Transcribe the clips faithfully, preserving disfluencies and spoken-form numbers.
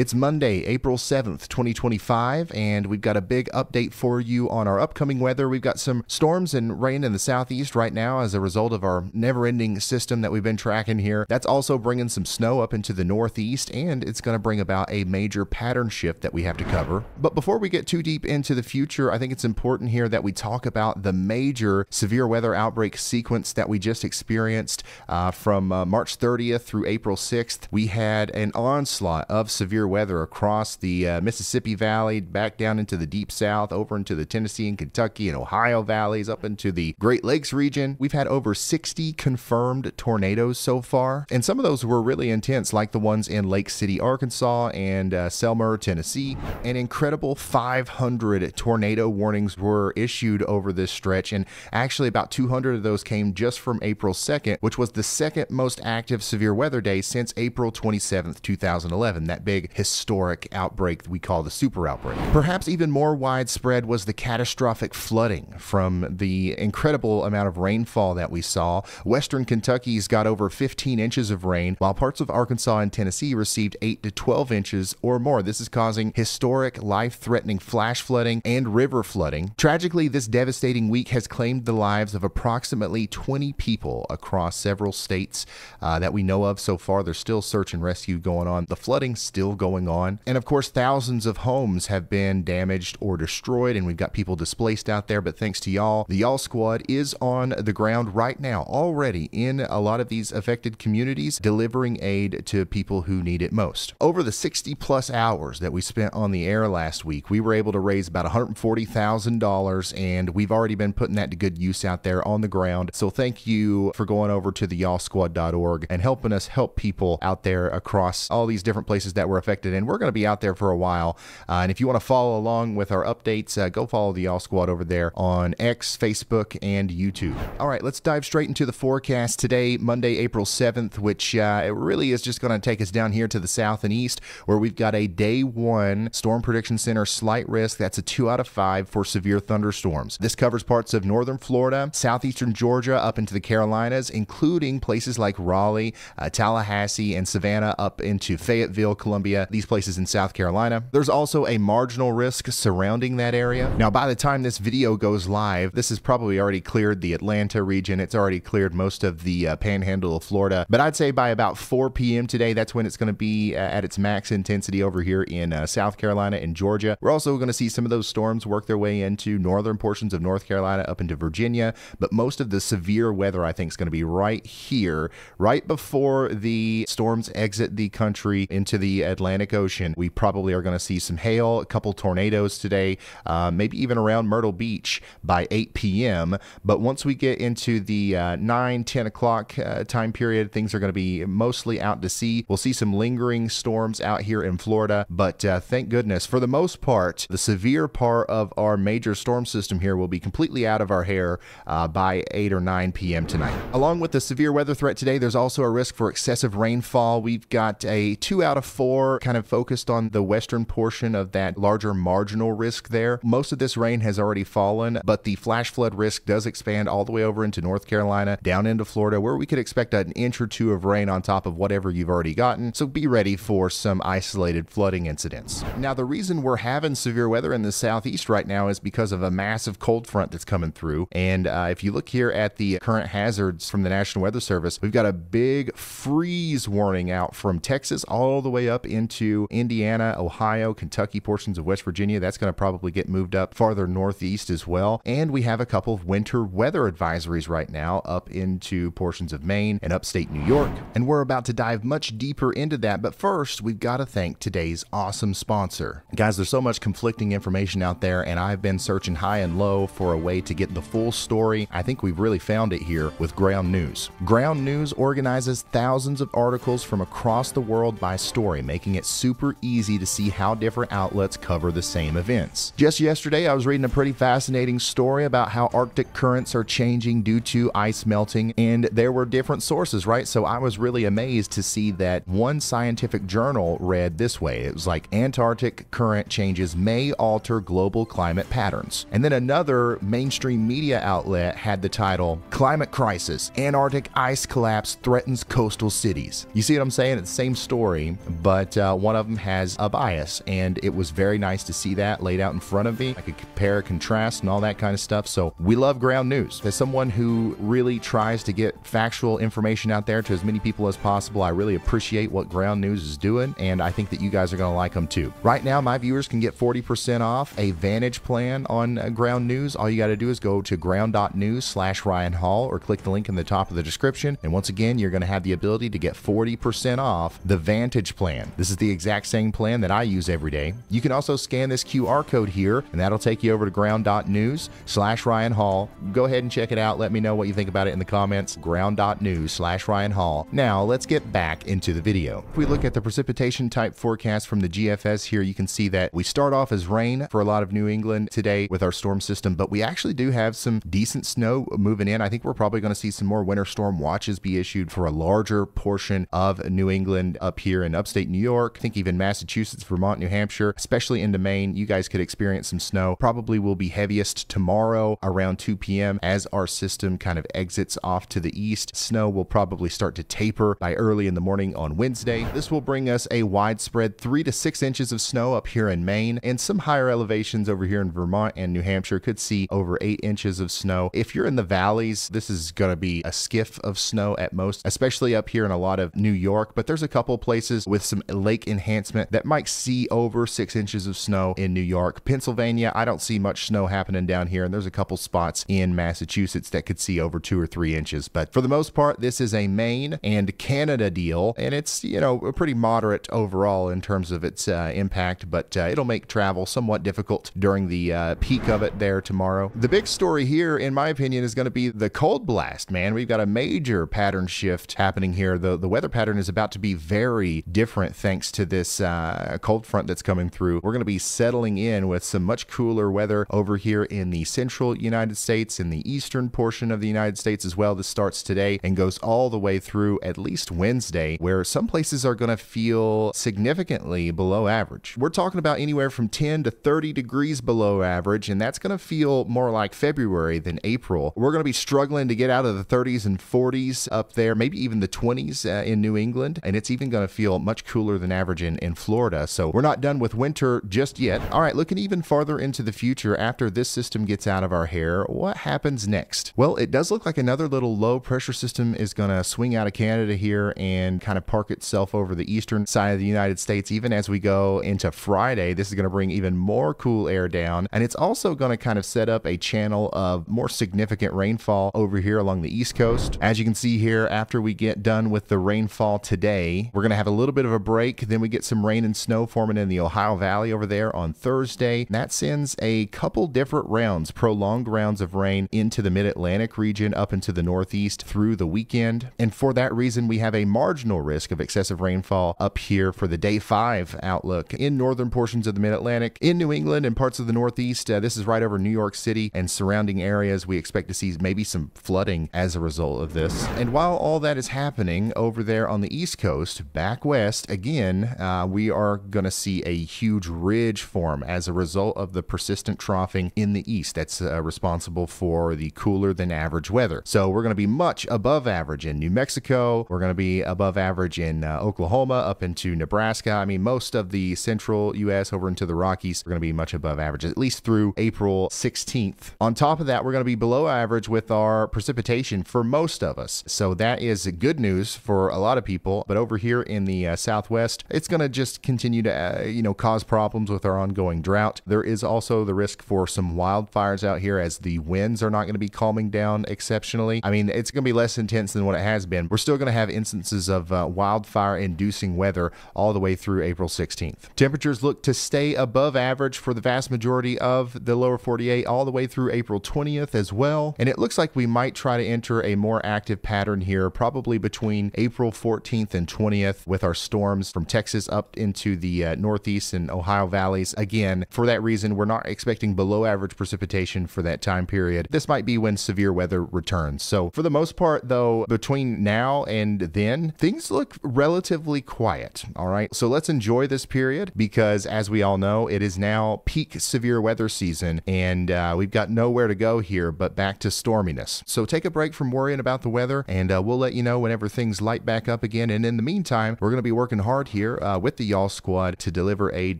It's Monday, April seventh, twenty twenty-five, and we've got a big update for you on our upcoming weather. We've got some storms and rain in the southeast right now as a result of our never-ending system that we've been tracking here. That's also bringing some snow up into the northeast, and it's going to bring about a major pattern shift that we have to cover. But before we get too deep into the future, I think it's important here that we talk about the major severe weather outbreak sequence that we just experienced uh, from uh, March thirtieth through April sixth. We had an onslaught of severe weather across the uh, Mississippi Valley, back down into the Deep South, over into the Tennessee and Kentucky and Ohio valleys, up into the Great Lakes region. We've had over sixty confirmed tornadoes so far, and some of those were really intense, like the ones in Lake City, Arkansas, and uh, Selmer, Tennessee. An incredible five hundred tornado warnings were issued over this stretch, and actually about two hundred of those came just from April second, which was the second most active severe weather day since April twenty-seventh, two thousand eleven, that big historic outbreak we call the super outbreak. Perhaps even more widespread was the catastrophic flooding from the incredible amount of rainfall that we saw. Western Kentucky's got over fifteen inches of rain, while parts of Arkansas and Tennessee received eight to twelve inches or more. This is causing historic, life-threatening flash flooding and river flooding. Tragically, this devastating week has claimed the lives of approximately twenty people across several states uh, that we know of so far. There's still search and rescue going on. The flooding still going on, and of course thousands of homes have been damaged or destroyed, and we've got people displaced out there. But thanks to y'all, the Y'all Squad is on the ground right now already in a lot of these affected communities, delivering aid to people who need it most. Over the sixty plus hours that we spent on the air last week, we were able to raise about one hundred forty thousand dollars, and we've already been putting that to good use out there on the ground. So thank you for going over to the y'all squad dot org and helping us help people out there across all these different places that we're affected, and we're going to be out there for a while. Uh, and if you want to follow along with our updates, uh, go follow the Y'all Squad over there on X, Facebook, and YouTube. All right, let's dive straight into the forecast today, Monday, April seventh, which uh, it really is just going to take us down here to the south and east, where we've got a day one Storm Prediction Center slight risk. That's a two out of five for severe thunderstorms. This covers parts of northern Florida, southeastern Georgia, up into the Carolinas, including places like Raleigh, uh, Tallahassee, and Savannah, up into Fayetteville, Columbia, these places in South Carolina. There's also a marginal risk surrounding that area. Now, by the time this video goes live, this has probably already cleared the Atlanta region. It's already cleared most of the uh, panhandle of Florida. But I'd say by about four P M today, that's when it's going to be uh, at its max intensity over here in uh, South Carolina and Georgia. We're also going to see some of those storms work their way into northern portions of North Carolina, up into Virginia. But most of the severe weather, I think, is going to be right here, right before the storms exit the country into the Atlantic. Atlantic Ocean. We probably are going to see some hail, a couple tornadoes today, uh, maybe even around Myrtle Beach by eight P M But once we get into the uh, nine, ten o'clock uh, time period, things are going to be mostly out to sea. We'll see some lingering storms out here in Florida, but uh, thank goodness, for the most part, the severe part of our major storm system here will be completely out of our hair uh, by eight or nine P M tonight. Along with the severe weather threat today, there's also a risk for excessive rainfall. We've got a two out of four kind of focused on the western portion of that larger marginal risk there. Most of this rain has already fallen, but the flash flood risk does expand all the way over into North Carolina, down into Florida, where we could expect an inch or two of rain on top of whatever you've already gotten. So be ready for some isolated flooding incidents. Now, the reason we're having severe weather in the southeast right now is because of a massive cold front that's coming through. And uh, if you look here at the current hazards from the National Weather Service, we've got a big freeze warning out from Texas all the way up in into Indiana, Ohio, Kentucky, portions of West Virginia. That's going to probably get moved up farther northeast as well. And we have a couple of winter weather advisories right now up into portions of Maine and upstate New York. And we're about to dive much deeper into that. But first, we've got to thank today's awesome sponsor. Guys, there's so much conflicting information out there, and I've been searching high and low for a way to get the full story. I think we've really found it here with Ground News. Ground News organizes thousands of articles from across the world by story, making it's super easy to see how different outlets cover the same events. Just yesterday, I was reading a pretty fascinating story about how Arctic currents are changing due to ice melting, and there were different sources, right? So I was really amazed to see that one scientific journal read this way. It was like, Antarctic current changes may alter global climate patterns. And then another mainstream media outlet had the title, Climate Crisis, Antarctic Ice Collapse Threatens Coastal Cities. You see what I'm saying? It's the same story, but uh, uh, one of them has a bias, and it was very nice to see that laid out in front of me. I could compare, contrast, and all that kind of stuff. So we love Ground News. As someone who really tries to get factual information out there to as many people as possible, I really appreciate what Ground News is doing, and I think that you guys are going to like them too. Right now, my viewers can get forty percent off a Vantage Plan on uh, Ground News. All you got to do is go to ground dot news slash Ryan Hall or click the link in the top of the description. And once again, you're going to have the ability to get forty percent off the Vantage Plan. This is the exact same plan that I use every day. You can also scan this Q R code here, and that'll take you over to ground dot news slash Ryan Hall. Go ahead and check it out. Let me know what you think about it in the comments. ground dot news slash Ryan Hall. Now, let's get back into the video. If we look at the precipitation type forecast from the G F S here, you can see that we start off as rain for a lot of New England today with our storm system, but we actually do have some decent snow moving in. I think we're probably going to see some more winter storm watches be issued for a larger portion of New England up here in upstate New York. I think even Massachusetts, Vermont, New Hampshire, especially into Maine, you guys could experience some snow. Probably will be heaviest tomorrow around two P M as our system kind of exits off to the east. Snow will probably start to taper by early in the morning on Wednesday. This will bring us a widespread three to six inches of snow up here in Maine, and some higher elevations over here in Vermont and New Hampshire could see over eight inches of snow. If you're in the valleys, this is going to be a skiff of snow at most, especially up here in a lot of New York, but there's a couple places with some lake enhancement that might see over six inches of snow in New York. Pennsylvania, I don't see much snow happening down here, and there's a couple spots in Massachusetts that could see over two or three inches, but for the most part, this is a Maine and Canada deal, and it's, you know, pretty moderate overall in terms of its uh, impact, but uh, it'll make travel somewhat difficult during the uh, peak of it there tomorrow. The big story here, in my opinion, is going to be the cold blast, man. We've got a major pattern shift happening here. The, the weather pattern is about to be very different thanks to this uh, cold front that's coming through. We're going to be settling in with some much cooler weather over here in the central United States, in the eastern portion of the United States as well. This starts today and goes all the way through at least Wednesday, where some places are going to feel significantly below average. We're talking about anywhere from ten to thirty degrees below average, and that's going to feel more like February than April. We're going to be struggling to get out of the thirties and forties up there, maybe even the twenties uh, in New England, and it's even going to feel much cooler than average in, in Florida. So we're not done with winter just yet. All right, looking even farther into the future, after this system gets out of our hair, what happens next? Well, it does look like another little low pressure system is going to swing out of Canada here and kind of park itself over the eastern side of the United States. Even as we go into Friday, this is going to bring even more cool air down, and it's also going to kind of set up a channel of more significant rainfall over here along the East Coast. As you can see here, after we get done with the rainfall today, we're going to have a little bit of a break. Then we get some rain and snow forming in the Ohio Valley over there on Thursday. And that sends a couple different rounds, prolonged rounds of rain into the mid-Atlantic region up into the Northeast through the weekend. And for that reason, we have a marginal risk of excessive rainfall up here for the day five outlook in northern portions of the mid-Atlantic, in New England and parts of the Northeast. Uh, this is right over New York City and surrounding areas. We expect to see maybe some flooding as a result of this. And while all that is happening over there on the East Coast, back west again, uh, we are going to see a huge ridge form as a result of the persistent troughing in the east that's uh, responsible for the cooler than average weather. So we're going to be much above average in New Mexico. We're going to be above average in uh, Oklahoma, up into Nebraska. I mean, most of the central U S over into the Rockies are going to be much above average, at least through April sixteenth. On top of that, we're going to be below average with our precipitation for most of us. So that is good news for a lot of people. But over here in the uh, Southwest, it's going to just continue to, uh, you know, cause problems with our ongoing drought. There is also the risk for some wildfires out here as the winds are not going to be calming down exceptionally. I mean, it's going to be less intense than what it has been. We're still going to have instances of uh, wildfire-inducing weather all the way through April sixteenth. Temperatures look to stay above average for the vast majority of the lower forty-eight all the way through April twentieth as well. And it looks like we might try to enter a more active pattern here, probably between April fourteenth and twentieth, with our storms from Texas up into the uh, Northeast and Ohio valleys. Again, for that reason, we're not expecting below average precipitation for that time period. This might be when severe weather returns. So for the most part, though, between now and then, things look relatively quiet. All right, so let's enjoy this period because, as we all know, it is now peak severe weather season, and uh, we've got nowhere to go here but back to storminess. So take a break from worrying about the weather, and uh, we'll let you know whenever things light back up again. And in the meantime, we're going to be working hard here uh, with the Y'all Squad to deliver aid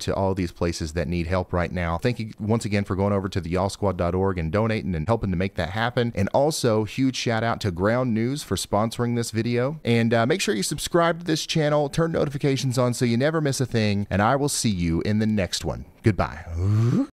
to all these places that need help right now. Thank you once again for going over to the y'all squad dot org and donating and helping to make that happen. And also, huge shout out to Ground News for sponsoring this video. And uh, make sure you subscribe to this channel, turn notifications on so you never miss a thing, and I will see you in the next one. Goodbye.